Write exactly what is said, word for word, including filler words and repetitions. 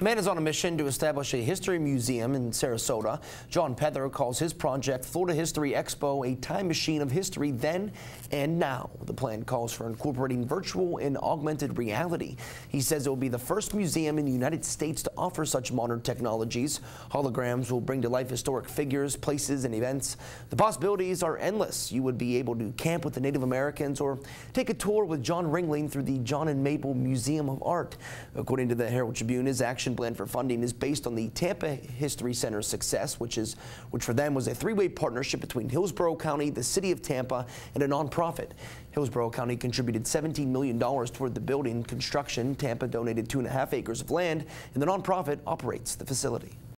A man is on a mission to establish a history museum in Sarasota. John Pether calls his project Florida History Expo a time machine of history then and now. The plan calls for incorporating virtual and augmented reality. He says it will be the first museum in the United States to offer such modern technologies. Holograms will bring to life historic figures, places, and events. The possibilities are endless. You would be able to camp with the Native Americans or take a tour with John Ringling through the John and Mabel Museum of Art. According to the Herald Tribune, his action plan for funding is based on the Tampa History Center's success, which is which for them was a three-way partnership between Hillsborough County, the city of Tampa, and a nonprofit. Hillsborough County contributed seventeen million dollars toward the building construction. Tampa donated two and a half acres of land, and the nonprofit operates the facility.